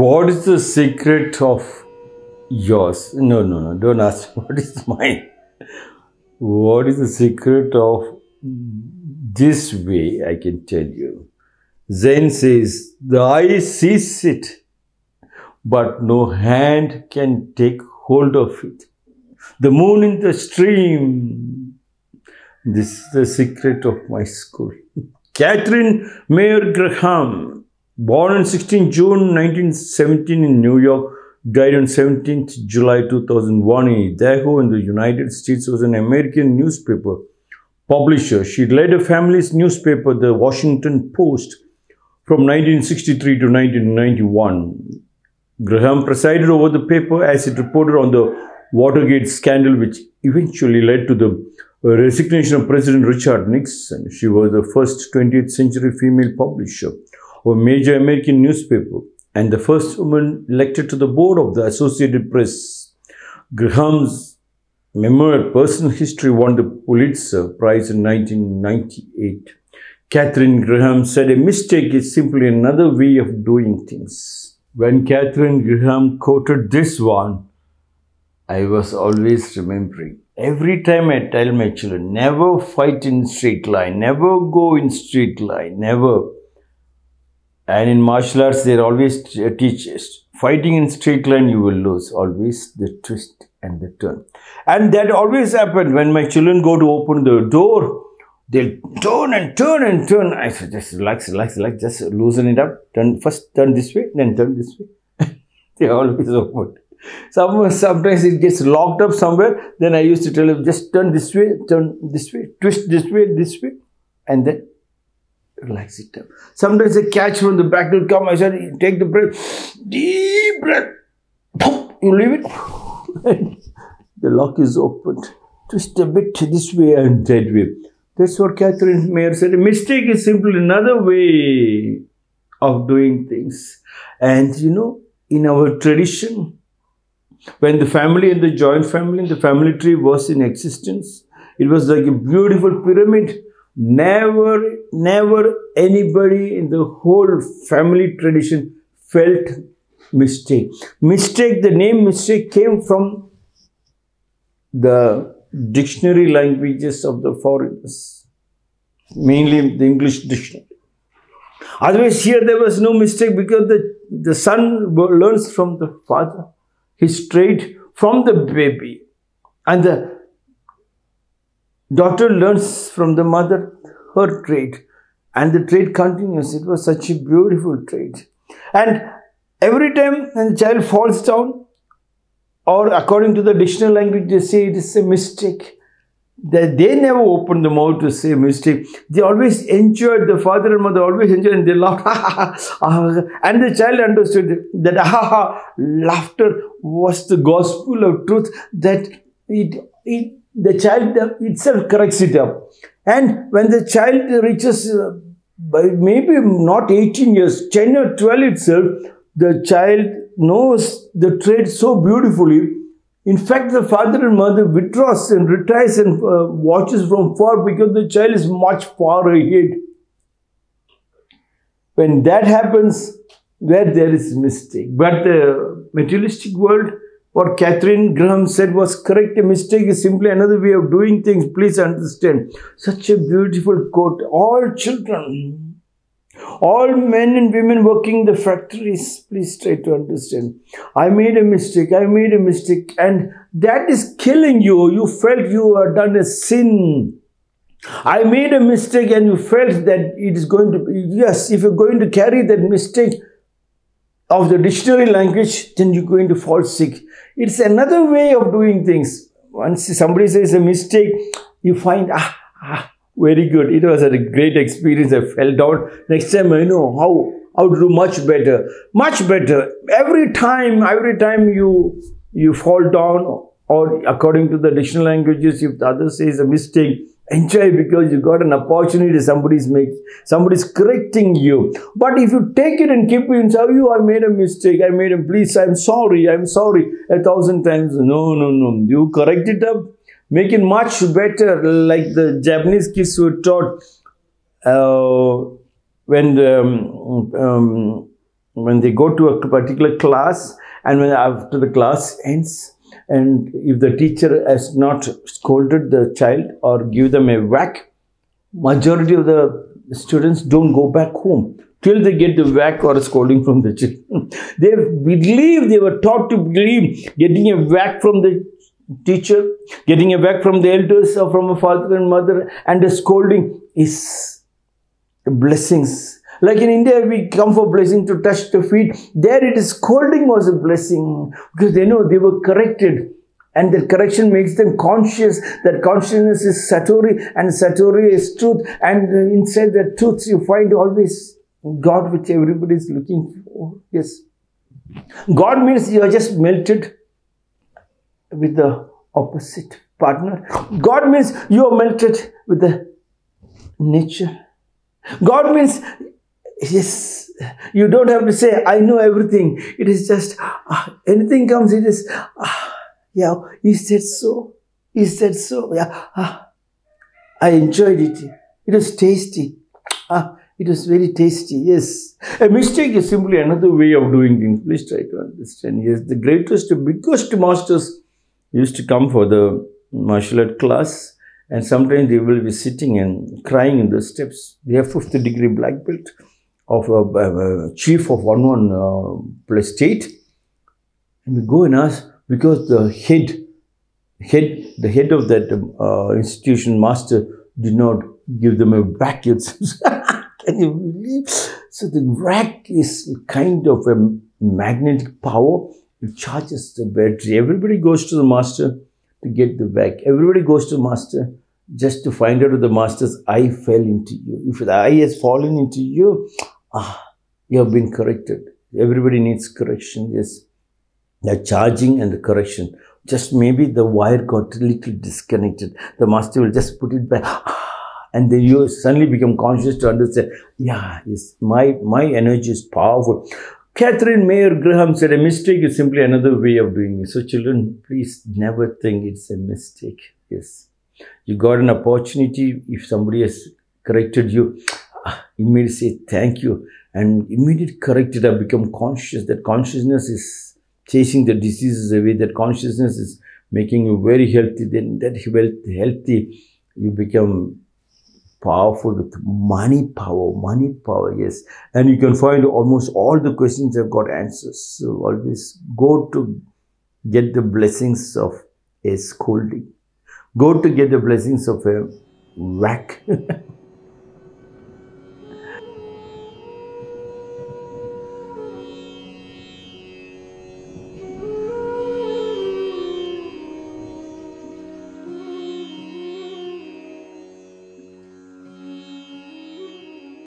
what is the secret of yours? No, don't ask what is mine. What is the secret of this way? I can tell you. Zen says, the eye sees it, but no hand can take hold of it. The moon in the stream. This is the secret of my school. Katharine Meyer Graham, born on 16 June 1917 in New York, died on 17th July 2001 in Idaho in the United States, was an American newspaper publisher. She led a family's newspaper, The Washington Post, from 1963 to 1991. Graham presided over the paper as it reported on the Watergate scandal, which eventually led to the resignation of President Richard Nixon. She was the first 20th century female publisher of a major American newspaper and the first woman elected to the board of the Associated Press. Graham's memoir, Personal History, won the Pulitzer Prize in 1998. Katharine Graham said, "A mistake is simply another way of doing things." When Katharine Graham quoted this one, I was always remembering. Every time I tell my children, never fight in straight line, never go in straight line, never. And in martial arts, they always teach us, fighting in straight line, you will lose. Always the twist and the turn. And that always happened. When my children go to open the door, they'll turn and turn and turn. I said, just relax, just loosen it up. First turn this way, then turn this way. They always open. Sometimes it gets locked up somewhere. Then I used to tell them, just turn this way, twist this way, and then relax it up. Sometimes a catch from the back will come. I said, take the breath, deep breath. You leave it. The lock is opened. Twist a bit this way and that way. That's what Katharine Meyer said. A mistake is simply another way of doing things. And you know, in our tradition, when the family and the joint family and the family tree was in existence, it was like a beautiful pyramid. Never anybody in the whole family tradition felt mistake. The name mistake came from the dictionary languages of the foreigners, mainly the English dictionary. Otherwise, here there was no mistake because the son learns from the father. His trade from the baby, and the daughter learns from the mother her trade, and the trade continues. It was such a beautiful trade. And every time the child falls down, or according to the dictionary language, they say it is a mistake. They never opened the mouth to say mistake. They always enjoyed, the father and mother always enjoyed, and they laughed. And the child understood that laughter was the gospel of truth, that the child itself corrects it up. And when the child reaches maybe not 18 years, 10 or 12 itself, the child knows the trade so beautifully. In fact, the father and mother withdraws and retires and watches from far because the child is much far ahead. When that happens, where there is mistake. But the materialistic world, what Katharine Graham said was correct. A mistake is simply another way of doing things. Please understand. Such a beautiful quote. All children, all men and women working in the factories, please try to understand. I made a mistake, and that is killing you. You felt you had done a sin. I made a mistake, and you felt that it is going to be, yes, if you're going to carry that mistake of the dictionary language, then you're going to fall sick. It's another way of doing things. Once somebody says a mistake, you find, very good. It was a great experience. I fell down. Next time I know how to do much better. Much better. Every time you fall down, or according to the dictionary languages, if the other says a mistake, enjoy, because you got an opportunity. Somebody's correcting you. But if you take it and keep it and say, I made a mistake. Please, I'm sorry. 1,000 times. No. You correct it up. Make it much better, like the Japanese kids were taught when when they go to a particular class, and when after the class ends, and if the teacher has not scolded the child or give them a whack, majority of the students don't go back home till they get the whack or scolding from the children. They believe, they were taught to believe getting a whack from the teacher, getting a whack from the elders or from a father and mother, and a scolding is blessings. Like in India, we come for blessing to touch the feet. There it is, scolding was a blessing, because they know they were corrected, and the correction makes them conscious. That consciousness is satori, and satori is truth, and inside the truth you find always God, which everybody is looking for. Yes. God means you are just melted with the opposite partner. God means you are melted with the nature. God means, yes, you don't have to say, I know everything. It is just, anything comes, it is, yeah, he said so. He said so. Yeah, I enjoyed it. It was tasty. It was very tasty, yes. A mistake is simply another way of doing things. Please try to understand. Yes, the greatest, biggest masters used to come for the martial art class, and sometimes they will be sitting and crying in the steps. They have 50th degree black belt of a chief of one state. And we go and ask, because the head of that institution master did not give them a whack. Can you believe? So the whack is kind of a magnetic power. It charges the battery. Everybody goes to the master to get the whack. Everybody goes to the master just to find out if the master's eye fell into you. If the eye has fallen into you, you have been corrected. Everybody needs correction, yes. The charging and the correction. Just maybe the wire got a little disconnected. The master will just put it back. And then you suddenly become conscious to understand, yeah, yes, my energy is powerful. Katharine Meyer Graham said, a mistake is simply another way of doing it. So children, please never think it's a mistake. Yes. You got an opportunity. If somebody has corrected you, immediately say thank you. And immediately corrected or become conscious. That consciousness is chasing the diseases away. That consciousness is making you very healthy. Then that healthy, you become powerful with money power, yes. And you can find almost all the questions have got answers. So always go to get the blessings of a scolding. Go to get the blessings of a whack.